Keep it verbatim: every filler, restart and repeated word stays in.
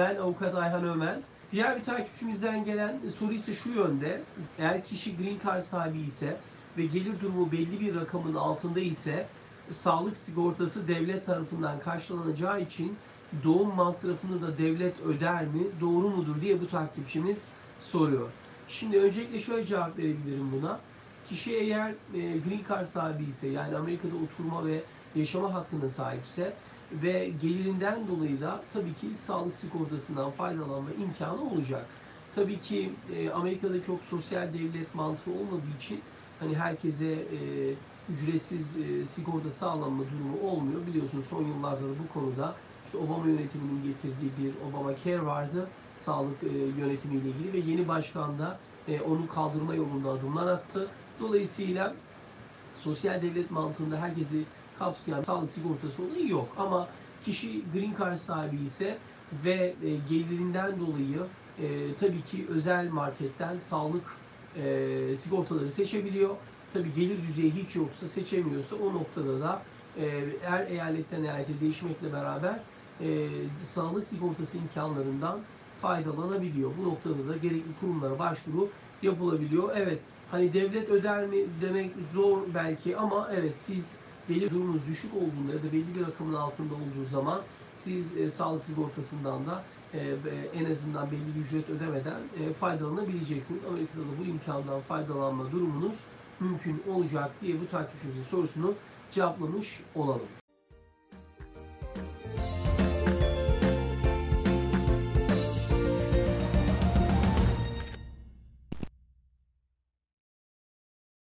ben avukat Ayhan Ömen. Diğer bir takipçimizden gelen soru ise şu yönde. Eğer kişi Green Card sahibi ise ve gelir durumu belli bir rakamın altında ise sağlık sigortası devlet tarafından karşılanacağı için doğum masrafını da devlet öder mi? Doğru mudur diye bu takipçimiz soruyor. Şimdi öncelikle şöyle cevap verebilirim buna. Kişi eğer Green Card sahibi ise, yani Amerika'da oturma ve yaşama hakkına sahipse ve gelirinden dolayı da tabii ki sağlık sigortasından faydalanma imkanı olacak. Tabii ki Amerika'da çok sosyal devlet mantığı olmadığı için hani herkese ücretsiz sigorta sağlanma durumu olmuyor. Biliyorsunuz son yıllarda da bu konuda işte Obama yönetiminin getirdiği bir ObamaCare vardı, sağlık yönetimiyle ilgili, ve yeni başkan da onu kaldırma yolunda adımlar attı. Dolayısıyla sosyal devlet mantığında herkesi kapsayan sağlık sigortası olayı yok. Ama kişi Green Card sahibi ise ve gelirinden dolayı e, tabii ki özel marketten sağlık e, sigortaları seçebiliyor. Tabii gelir düzeyi hiç yoksa, seçemiyorsa o noktada da e, her eyaletten eyalete değişmekle beraber e, sağlık sigortası imkanlarından faydalanabiliyor. Bu noktada da gerekli kurumlara başvuru yapılabiliyor. Evet, hani devlet öder mi demek zor belki, ama evet, siz belli durumunuz düşük olduğunda ya da belli bir rakamın altında olduğu zaman siz e, sağlık sigortasından da e, e, en azından belli bir ücret ödemeden e, faydalanabileceksiniz. Amerika'da da bu imkandan faydalanma durumunuz mümkün olacak diye bu takipçimizin sorusunu cevaplamış olalım.